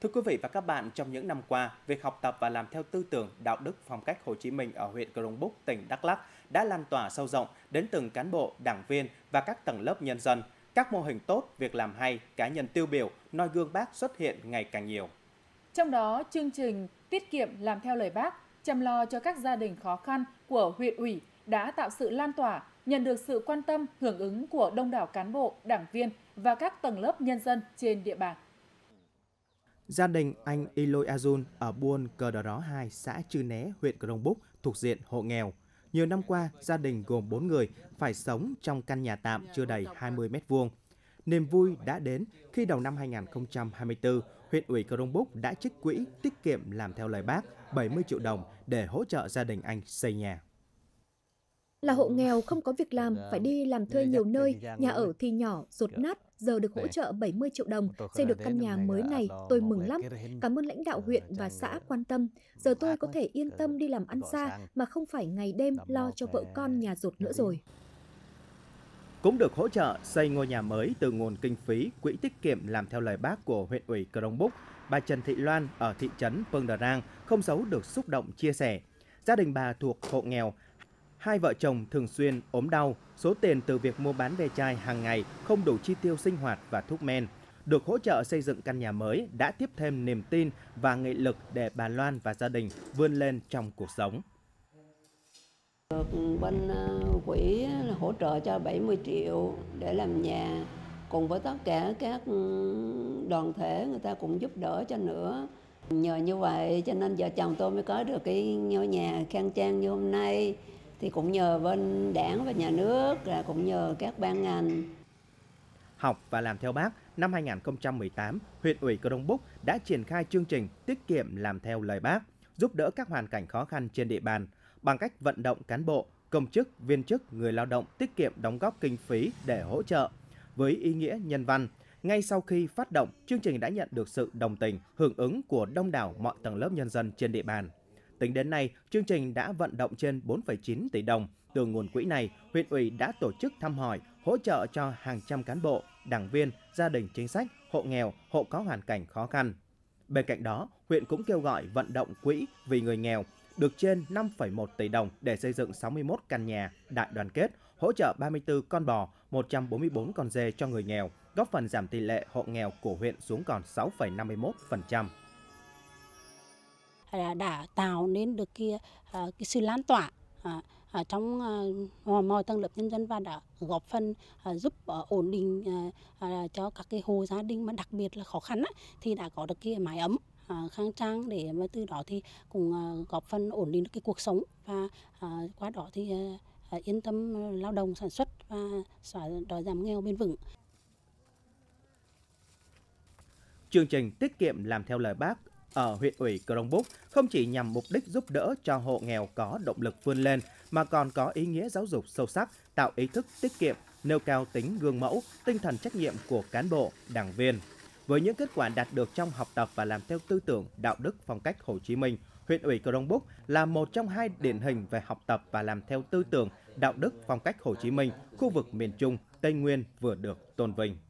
Thưa quý vị và các bạn, trong những năm qua, việc học tập và làm theo tư tưởng, đạo đức, phong cách Hồ Chí Minh ở huyện Krông Búk, tỉnh Đắk Lắk đã lan tỏa sâu rộng đến từng cán bộ, đảng viên và các tầng lớp nhân dân. Các mô hình tốt, việc làm hay, cá nhân tiêu biểu, noi gương Bác xuất hiện ngày càng nhiều. Trong đó, chương trình tiết kiệm làm theo lời Bác, chăm lo cho các gia đình khó khăn của huyện ủy đã tạo sự lan tỏa, nhận được sự quan tâm, hưởng ứng của đông đảo cán bộ, đảng viên và các tầng lớp nhân dân trên địa bàn. Gia đình anh Iloy Azun ở Buôn Cờ Đỏ Ró 2, xã Chư Né, huyện Krông Búk thuộc diện hộ nghèo. Nhiều năm qua, gia đình gồm 4 người phải sống trong căn nhà tạm chưa đầy 20 m2. Niềm vui đã đến khi đầu năm 2024, huyện ủy Krông Búk đã trích quỹ tiết kiệm làm theo lời Bác 70 triệu đồng để hỗ trợ gia đình anh xây nhà. Là hộ nghèo không có việc làm, phải đi làm thuê nhiều nơi, nhà ở thì nhỏ, dột nát, giờ được hỗ trợ 70 triệu đồng, xây được căn nhà mới này, tôi mừng lắm. Cảm ơn lãnh đạo huyện và xã quan tâm. Giờ tôi có thể yên tâm đi làm ăn xa mà không phải ngày đêm lo cho vợ con nhà dột nữa rồi. Cũng được hỗ trợ xây ngôi nhà mới từ nguồn kinh phí quỹ tiết kiệm làm theo lời Bác của huyện ủy Krông Búk, bà Trần Thị Loan ở thị trấn Pơng Drang không giấu được xúc động chia sẻ. Gia đình bà thuộc hộ nghèo, hai vợ chồng thường xuyên ốm đau, số tiền từ việc mua bán ve chai hàng ngày không đủ chi tiêu sinh hoạt và thuốc men. Được hỗ trợ xây dựng căn nhà mới đã tiếp thêm niềm tin và nghị lực để bà Loan và gia đình vươn lên trong cuộc sống. Được bên quỹ hỗ trợ cho 70 triệu để làm nhà, cùng với tất cả các đoàn thể người ta cũng giúp đỡ cho nữa. Nhờ như vậy cho nên vợ chồng tôi mới có được cái ngôi nhà khang trang như hôm nay. Thì cũng nhờ bên đảng và nhà nước, là cũng nhờ các ban ngành. Học và làm theo Bác, năm 2018, huyện ủy Krông Búk đã triển khai chương trình tiết kiệm làm theo lời Bác, giúp đỡ các hoàn cảnh khó khăn trên địa bàn bằng cách vận động cán bộ, công chức, viên chức, người lao động tiết kiệm đóng góp kinh phí để hỗ trợ. Với ý nghĩa nhân văn, ngay sau khi phát động, chương trình đã nhận được sự đồng tình, hưởng ứng của đông đảo mọi tầng lớp nhân dân trên địa bàn. Tính đến nay, chương trình đã vận động trên 4,9 tỷ đồng. Từ nguồn quỹ này, huyện ủy đã tổ chức thăm hỏi, hỗ trợ cho hàng trăm cán bộ, đảng viên, gia đình chính sách, hộ nghèo, hộ có hoàn cảnh khó khăn. Bên cạnh đó, huyện cũng kêu gọi vận động quỹ vì người nghèo được trên 5,1 tỷ đồng để xây dựng 61 căn nhà đại đoàn kết, hỗ trợ 34 con bò, 144 con dê cho người nghèo, góp phần giảm tỷ lệ hộ nghèo của huyện xuống còn 6,51%. Đã tạo nên được cái sự lan tỏa trong mọi tầng lớp nhân dân và đã góp phần giúp ổn định cho các cái hộ gia đình mà đặc biệt là khó khăn thì đã có được cái mái ấm khang trang, để mà từ đó thì cũng góp phần ổn định được cái cuộc sống và qua đó thì yên tâm lao động sản xuất và xóa đói giảm nghèo bền vững. Chương trình tiết kiệm làm theo lời Bác ở huyện ủy Krông Búk không chỉ nhằm mục đích giúp đỡ cho hộ nghèo có động lực vươn lên mà còn có ý nghĩa giáo dục sâu sắc, tạo ý thức tiết kiệm, nêu cao tính gương mẫu, tinh thần trách nhiệm của cán bộ, đảng viên. Với những kết quả đạt được trong học tập và làm theo tư tưởng, đạo đức, phong cách Hồ Chí Minh, huyện ủy Krông Búk là một trong hai điển hình về học tập và làm theo tư tưởng, đạo đức, phong cách Hồ Chí Minh, khu vực miền Trung, Tây Nguyên vừa được tôn vinh.